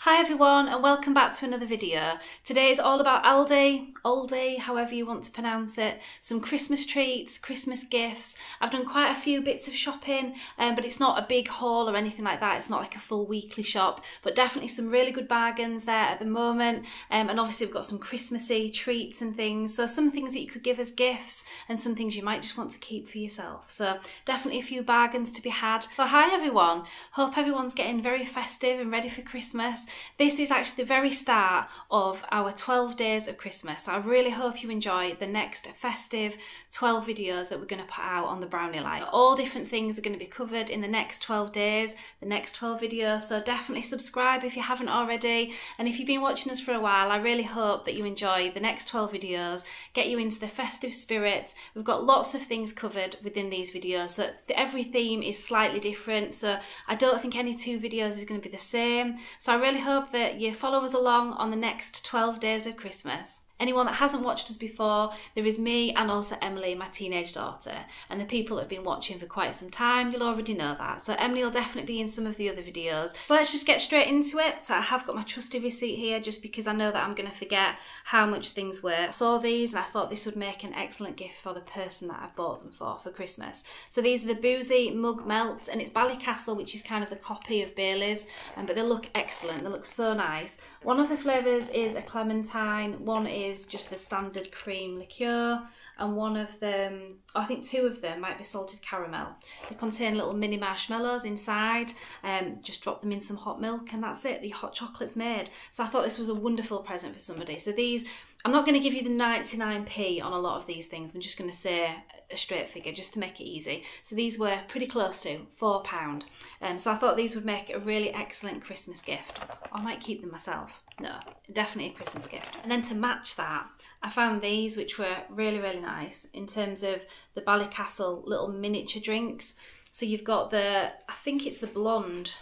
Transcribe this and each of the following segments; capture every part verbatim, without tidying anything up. Hi everyone and welcome back to another video. Today is all about Aldi, Aldi, however you want to pronounce it, some Christmas treats, Christmas gifts. I've done quite a few bits of shopping, um, but it's not a big haul or anything like that. It's not like a full weekly shop, but definitely some really good bargains there at the moment. Um, and obviously we've got some Christmassy treats and things. So some things that you could give as gifts and some things you might just want to keep for yourself. So definitely a few bargains to be had. So hi everyone, hope everyone's getting very festive and ready for Christmas. This is actually the very start of our twelve days of Christmas. I really hope you enjoy the next festive twelve videos that we're going to put out on The Brownie Life. All different things are going to be covered in the next twelve days, the next twelve videos, so definitely subscribe if you haven't already. And if you've been watching us for a while, I really hope that you enjoy the next twelve videos, get you into the festive spirit. We've got lots of things covered within these videos, so every theme is slightly different, so I don't think any two videos is going to be the same. So I really I hope that you follow us along on the next twelve days of Christmas. Anyone that hasn't watched us before, there is me and also Emily, my teenage daughter, and the people that have been watching for quite some time, you'll already know that. So Emily will definitely be in some of the other videos. So let's just get straight into it. So I have got my trusty receipt here just because I know that I'm going to forget how much things were. I saw these and I thought this would make an excellent gift for the person that I've bought them for for Christmas. So these are the Boozy Mug Melts, and it's Ballycastle, which is kind of the copy of Bailey's, um, but they look excellent. They look so nice. One of the flavours is a clementine, one is is just the standard cream liqueur, and one of them, I think two of them might be salted caramel. They contain little mini marshmallows inside, um, just drop them in some hot milk and that's it, the hot chocolate's made. So I thought this was a wonderful present for somebody. So these, I'm not going to give you the ninety-nine p on a lot of these things, I'm just going to say a straight figure just to make it easy. So these were pretty close to four pounds, um, so I thought these would make a really excellent Christmas gift. I might keep them myself. No, definitely a Christmas gift. And then to match that, I found these, which were really, really nice in terms of the Ballycastle little miniature drinks. So you've got the, I think it's the blonde,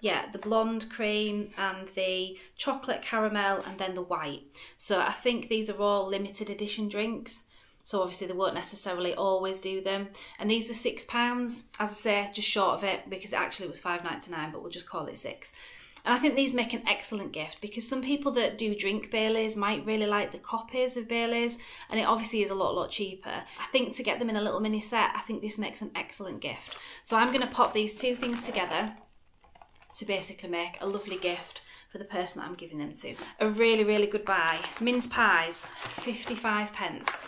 yeah, the blonde cream and the chocolate caramel and then the white. So I think these are all limited edition drinks. So obviously they won't necessarily always do them. And these were six pounds, as I say, just short of it because it actually was five ninety-nine, but we'll just call it six. And I think these make an excellent gift because some people that do drink Bailey's might really like the copies of Bailey's, and it obviously is a lot, lot cheaper. I think to get them in a little mini set, I think this makes an excellent gift. So I'm gonna pop these two things together to basically make a lovely gift for the person that I'm giving them to. A really, really good buy. Mince pies, fifty-five pence.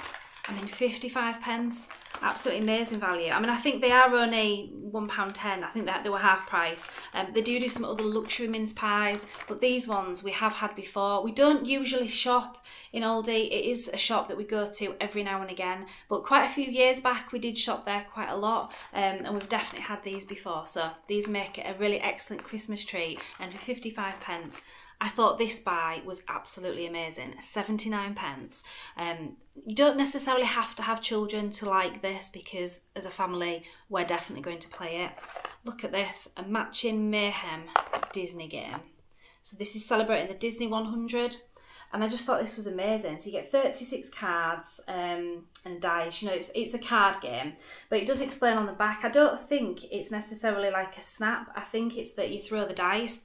I mean, fifty-five pence, absolutely amazing value. I mean, I think they are only one pound ten. I think that they were half price. Um, they do do some other luxury mince pies, but these ones we have had before. We don't usually shop in Aldi. It is a shop that we go to every now and again, but quite a few years back, we did shop there quite a lot, um, and we've definitely had these before. So these make it a really excellent Christmas treat, and for fifty-five pence, I thought this buy was absolutely amazing, seventy-nine pence. Um, you don't necessarily have to have children to like this because as a family, we're definitely going to play it. Look at this, a matching Mayhem Disney game. So this is celebrating the Disney one hundred. And I just thought this was amazing. So you get thirty-six cards um, and dice. You know, it's, it's a card game, but it does explain on the back. I don't think it's necessarily like a snap. I think it's that you throw the dice,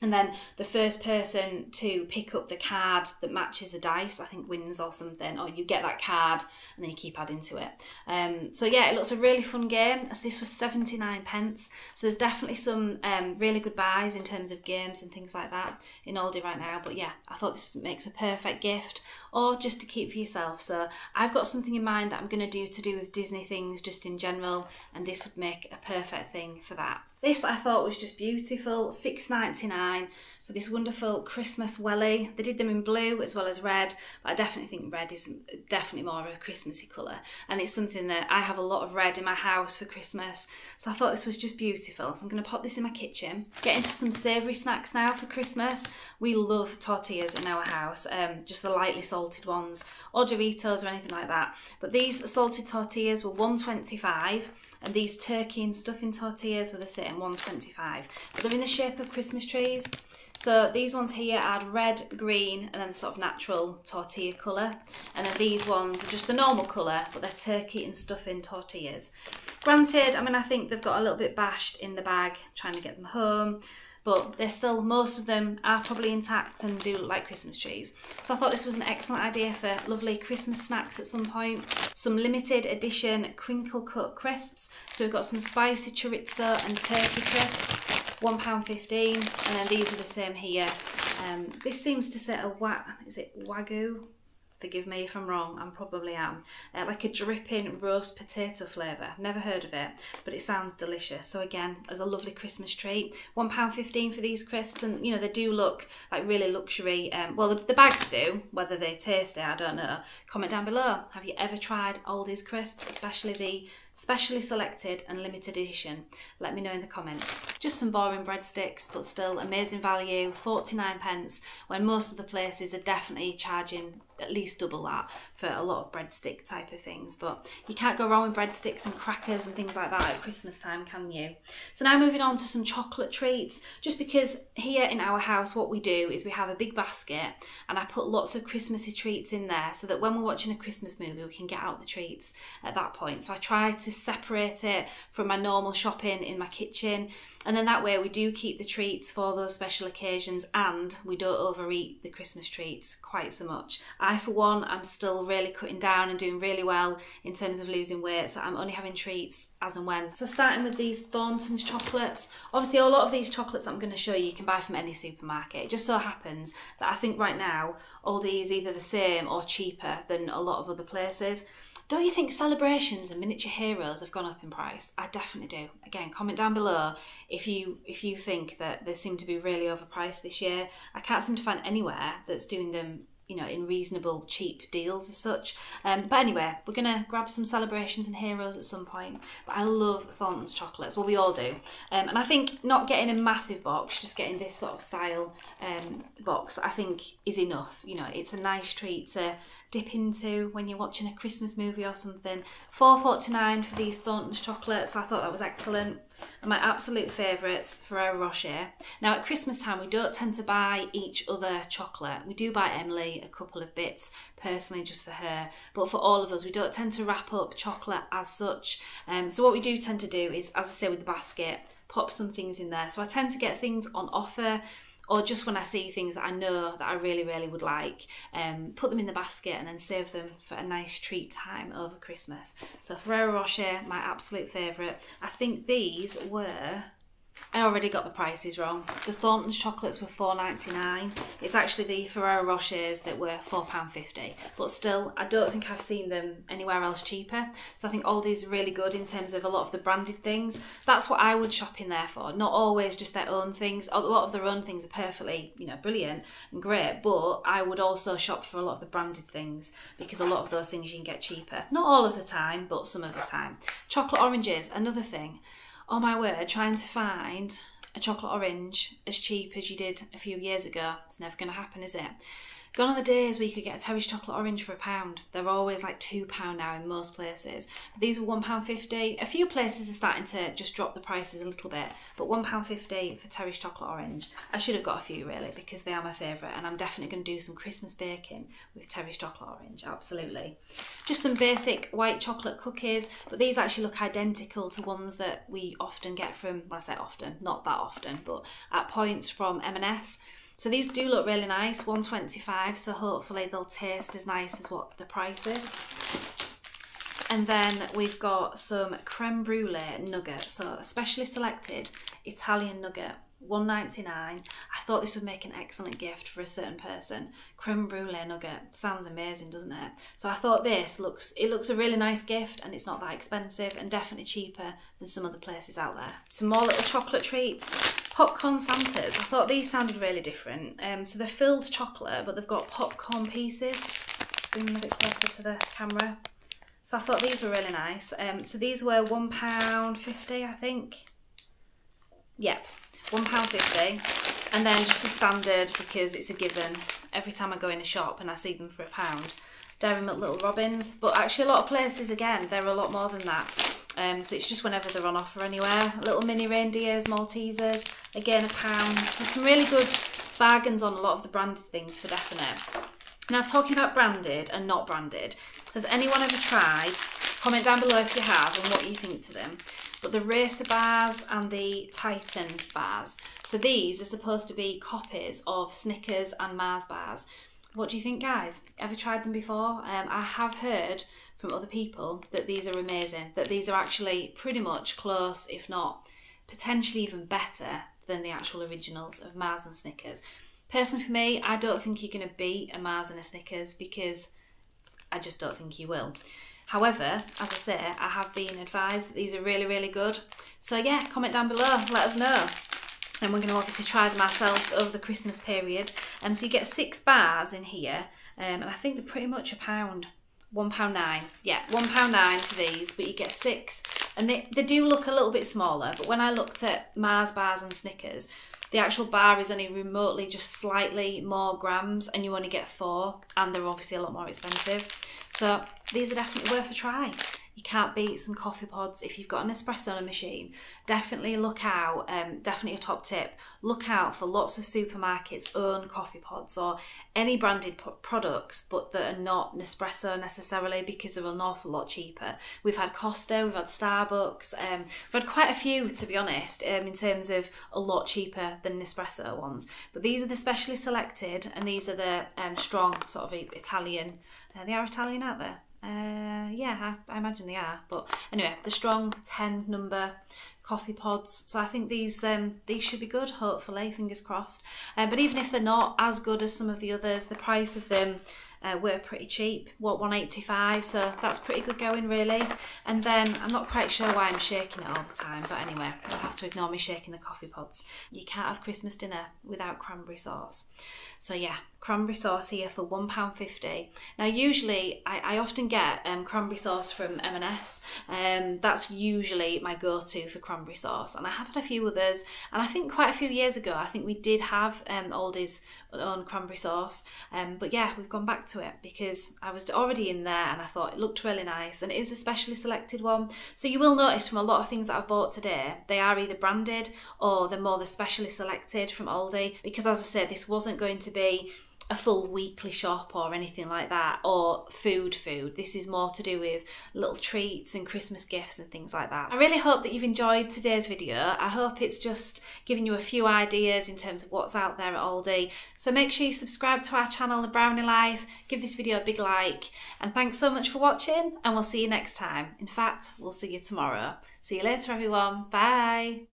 and then the first person to pick up the card that matches the dice, I think, wins or something, or you get that card and then you keep adding to it. Um, so yeah, it looks a really fun game. As this was seventy-nine pence. So there's definitely some um, really good buys in terms of games and things like that in Aldi right now. But yeah, I thought this makes a perfect gift or just to keep for yourself. So I've got something in mind that I'm gonna do to do with Disney things just in general, and this would make a perfect thing for that. This I thought was just beautiful, six ninety-nine for this wonderful Christmas welly. They did them in blue as well as red, but I definitely think red is definitely more of a Christmassy colour, and it's something that I have a lot of red in my house for Christmas, so I thought this was just beautiful. So I'm going to pop this in my kitchen. Get into some savoury snacks now for Christmas. We love tortillas in our house, um, just the lightly salted ones, or Doritos or anything like that, but these salted tortillas were one twenty-five. And these turkey and stuffing tortillas were the same, one twenty-five. But they're in the shape of Christmas trees. So these ones here are red, green, and then sort of natural tortilla colour. And then these ones are just the normal colour, but they're turkey and stuffing tortillas. Granted, I mean, I think they've got a little bit bashed in the bag trying to get them home. but they're still, most of them are probably intact and do look like Christmas trees. So I thought this was an excellent idea for lovely Christmas snacks at some point. Some limited edition crinkle cut crisps. So we've got some spicy chorizo and turkey crisps, one pound fifteen, and then these are the same here. Um, this seems to say a wa- is it Wagyu? Forgive me if I'm wrong, I probably am. Uh, like a dripping roast potato flavour. I've never heard of it, but it sounds delicious. So again, as a lovely Christmas treat. one pound fifteen for these crisps, and you know, they do look like really luxury. Um, well, the, the bags do, whether they taste it, I don't know. Comment down below, have you ever tried Aldi's crisps, especially the specially selected and limited edition? Let me know in the comments. Just some boring breadsticks, but still amazing value, forty-nine pence, when most of the places are definitely charging at least double that for a lot of breadstick type of things. But you can't go wrong with breadsticks and crackers and things like that at Christmas time, can you? So now moving on to some chocolate treats, just because here in our house what we do is we have a big basket and I put lots of Christmassy treats in there so that when we're watching a Christmas movie we can get out the treats at that point. So I try to separate it from my normal shopping in my kitchen, and then that way we do keep the treats for those special occasions and we don't overeat the Christmas treats quite so much. I, for one, I'm still really cutting down and doing really well in terms of losing weight, so I'm only having treats as and when. So starting with these Thornton's chocolates, obviously a lot of these chocolates I'm going to show you you can buy from any supermarket. It just so happens that I think right now Aldi is either the same or cheaper than a lot of other places. Don't you think celebrations and miniature heroes have gone up in price? I definitely do. Again, comment down below if you if you think that they seem to be really overpriced this year. I can't seem to find anywhere that's doing them, you know, in reasonable cheap deals as such. Um, but anyway, we're gonna grab some celebrations and heroes at some point. But I love Thornton's chocolates. Well, we all do. Um, and I think not getting a massive box, just getting this sort of style um, box, I think is enough. You know, it's a nice treat to dip into when you're watching a Christmas movie or something. four forty-nine for these Thornton's chocolates. I thought that was excellent. And my absolute favourites, Ferrero Rocher. Now at Christmas time we don't tend to buy each other chocolate. We do buy Emily a couple of bits personally just for her, but for all of us we don't tend to wrap up chocolate as such. Um, so what we do tend to do is, as I say with the basket, pop some things in there. So I tend to get things on offer, or just when I see things that I know that I really, really would like, um, put them in the basket and then save them for a nice treat time over Christmas. So Ferrero Rocher, my absolute favourite. I think these were, I already got the prices wrong. The Thornton's chocolates were four ninety-nine. It's actually the Ferrero Rochers that were four pound fifty. But still, I don't think I've seen them anywhere else cheaper. So I think Aldi's really good in terms of a lot of the branded things. That's what I would shop in there for. Not always just their own things. A lot of their own things are perfectly, you know, brilliant and great. But I would also shop for a lot of the branded things because a lot of those things you can get cheaper. Not all of the time, but some of the time. Chocolate oranges, another thing. Oh my word, trying to find a chocolate orange as cheap as you did a few years ago, it's never going to happen, is it? Gone are the days where you could get a Terry's chocolate orange for a pound. They're always like two pound now in most places. These were one pound fifty. A few places are starting to just drop the prices a little bit, but one pound fifty for Terry's chocolate orange. I should have got a few really because they are my favourite, and I'm definitely going to do some Christmas baking with Terry's chocolate orange, absolutely. Just some basic white chocolate cookies, but these actually look identical to ones that we often get from, well I say often, not that often, but at points from M and S. So these do look really nice, one twenty-five, so hopefully they'll taste as nice as what the price is. And then we've got some creme brulee nugget, so specially selected Italian nugget, one ninety-nine. I thought this would make an excellent gift for a certain person. Creme brulee nugget, sounds amazing, doesn't it? So I thought this looks, it looks a really nice gift, and it's not that expensive and definitely cheaper than some other places out there. Some more little chocolate treats. Popcorn Santas. I thought these sounded really different. Um, so they're filled chocolate, but they've got popcorn pieces. Just bring them a bit closer to the camera. So I thought these were really nice. Um, so these were one pound fifty, I think. Yep, one pound fifty. And then just the standard, because it's a given. Every time I go in a shop and I see them for a pound. Dairy Milk Little Robins. But actually a lot of places, again, they're a lot more than that. Um, so it's just whenever they're on offer anywhere. Little mini reindeers, Maltesers, again a pound. So some really good bargains on a lot of the branded things for definite. Now talking about branded and not branded, has anyone ever tried Comment down below if you have and what you think to them. But the Racer bars and the Titan bars. So these are supposed to be copies of Snickers and Mars bars. What do you think, guys? Ever tried them before? Um, I have heard from other people that these are amazing, that these are actually pretty much close, if not potentially even better than the actual originals of Mars and Snickers. Personally for me, I don't think you're going to beat a Mars and a Snickers because I just don't think you will. However, as I say, I have been advised that these are really, really good. So yeah, comment down below, let us know. And we're going to obviously try them ourselves over the Christmas period. And um, so you get six bars in here, um, and I think they're pretty much a pound, one pound nine. Yeah, one pound nine for these, but you get six. And they, they do look a little bit smaller, but when I looked at Mars bars and Snickers, the actual bar is only remotely just slightly more grams, and you only get four, and they're obviously a lot more expensive. So these are definitely worth a try. You can't beat some coffee pods if you've got an espresso machine. Definitely look out, um, definitely a top tip, look out for lots of supermarkets' own coffee pods or any branded products, but that are not Nespresso necessarily, because they're an awful lot cheaper. We've had Costa, we've had Starbucks, um, we've had quite a few, to be honest, um, in terms of a lot cheaper than Nespresso ones. But these are the specially selected, and these are the um, strong sort of Italian, uh, they are Italian, aren't they? Uh, yeah, I, I imagine they are, but anyway, the strong ten number coffee pods. So I think these um, these should be good, hopefully, fingers crossed. Uh, but even if they're not as good as some of the others, the price of them uh, were pretty cheap, what, one eighty-five, so that's pretty good going, really. And then I'm not quite sure why I'm shaking it all the time, but anyway, you'll have to ignore me shaking the coffee pods. You can't have Christmas dinner without cranberry sauce. So yeah, cranberry sauce here for one pound fifty. Now usually, I, I often get um, cranberry sauce from M and S, um, that's usually my go-to for cranberry cranberry sauce, and I have had a few others, and I think quite a few years ago I think we did have um, Aldi's own cranberry sauce, um, but yeah, we've gone back to it because I was already in there and I thought it looked really nice, and it is the specially selected one. So you will notice from a lot of things that I've bought today, they are either branded or they're more the specially selected from Aldi, because as I said, this wasn't going to be a full weekly shop or anything like that, or food food. This is more to do with little treats and Christmas gifts and things like that. I really hope that you've enjoyed today's video. I hope it's just giving you a few ideas in terms of what's out there at Aldi. So make sure you subscribe to our channel, The Brownie Life. Give this video a big like, and thanks so much for watching, and we'll see you next time. In fact, we'll see you tomorrow. See you later, everyone. Bye.